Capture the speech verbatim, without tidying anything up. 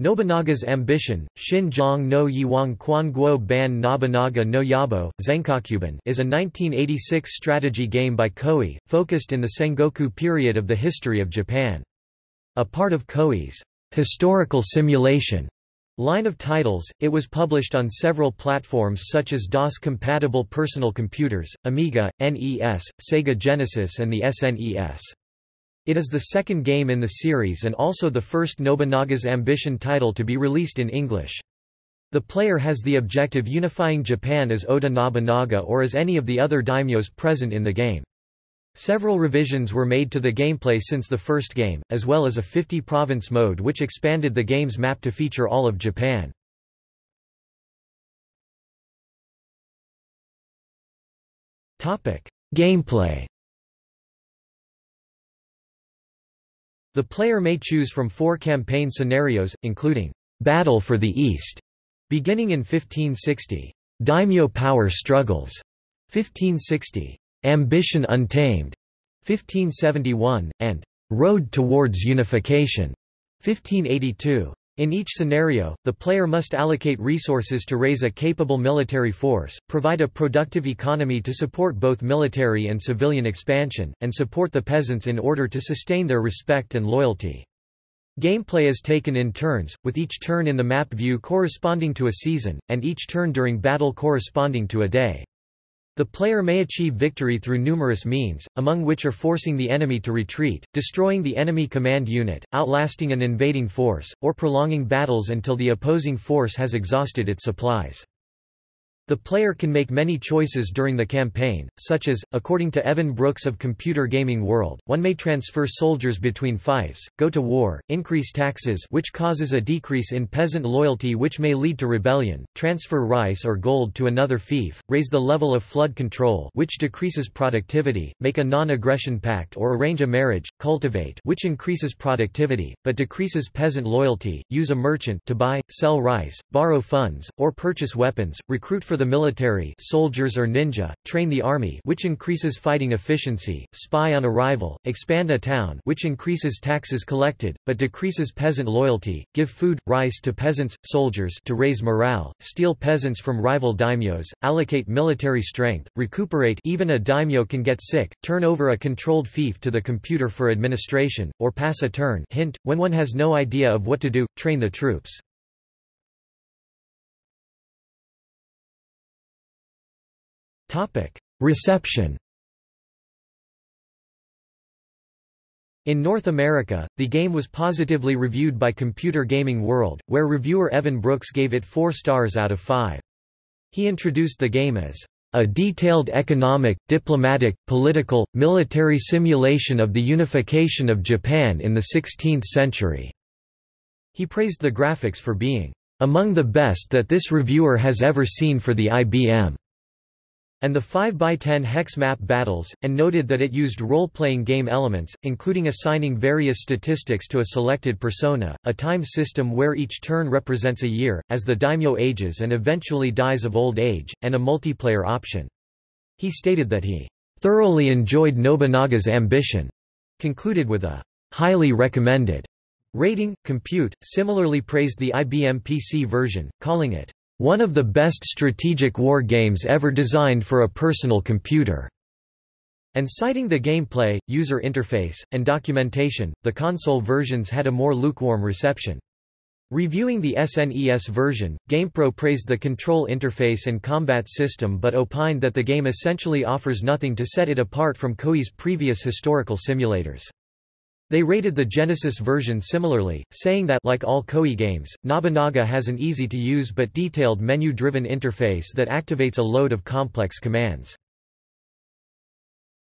Nobunaga's Ambition, Shinjong no Yiwang Kwanguo Ban Nobunaga no Yabō: Zenkokuban is a nineteen eighty-six strategy game by Koei, focused in the Sengoku period of the history of Japan. A part of Koei's historical simulation line of titles, it was published on several platforms such as DOS-compatible personal computers, Amiga, N E S, Sega Genesis and the S N E S. It is the second game in the series and also the first Nobunaga's Ambition title to be released in English. The player has the objective unifying Japan as Oda Nobunaga or as any of the other daimyos present in the game. Several revisions were made to the gameplay since the first game, as well as a fifty province mode which expanded the game's map to feature all of Japan. Gameplay. The player may choose from four campaign scenarios, including Battle for the East, beginning in fifteen sixty, Daimyo Power Struggles, fifteen sixty, Ambition Untamed, fifteen seventy-one, and Road Towards Unification, fifteen eighty-two. In each scenario, the player must allocate resources to raise a capable military force, provide a productive economy to support both military and civilian expansion, and support the peasants in order to sustain their respect and loyalty. Gameplay is taken in turns, with each turn in the map view corresponding to a season, and each turn during battle corresponding to a day. The player may achieve victory through numerous means, among which are forcing the enemy to retreat, destroying the enemy command unit, outlasting an invading force, or prolonging battles until the opposing force has exhausted its supplies. The player can make many choices during the campaign, such as, according to Evan Brooks of Computer Gaming World, one may transfer soldiers between fiefs, go to war, increase taxes which causes a decrease in peasant loyalty which may lead to rebellion, transfer rice or gold to another fief, raise the level of flood control which decreases productivity, make a non-aggression pact or arrange a marriage, cultivate which increases productivity, but decreases peasant loyalty, use a merchant to buy, sell rice, borrow funds, or purchase weapons, recruit for For the military, soldiers or ninja, train the army, which increases fighting efficiency, spy on a rival, expand a town, which increases taxes collected, but decreases peasant loyalty, give food, rice to peasants, soldiers to raise morale, steal peasants from rival daimyos, allocate military strength, recuperate even a daimyo can get sick, turn over a controlled fief to the computer for administration, or pass a turn hint, when one has no idea of what to do, train the troops. Reception. In North America, the game was positively reviewed by Computer Gaming World, where reviewer Evan Brooks gave it four stars out of five. He introduced the game as a detailed economic, diplomatic, political, military simulation of the unification of Japan in the sixteenth century. He praised the graphics for being among the best that this reviewer has ever seen for the I B M. And the five by ten hex map battles, and noted that it used role-playing game elements, including assigning various statistics to a selected persona, a time system where each turn represents a year, as the daimyo ages and eventually dies of old age, and a multiplayer option. He stated that he thoroughly enjoyed Nobunaga's Ambition, concluded with a highly recommended rating. Compute similarly praised the I B M P C version, calling it one of the best strategic war games ever designed for a personal computer, and citing the gameplay, user interface, and documentation, the console versions had a more lukewarm reception. Reviewing the S N E S version, GamePro praised the control interface and combat system but opined that the game essentially offers nothing to set it apart from Koei's previous historical simulators. They rated the Genesis version similarly, saying that, like all Koei games, Nobunaga has an easy-to-use but detailed menu-driven interface that activates a load of complex commands.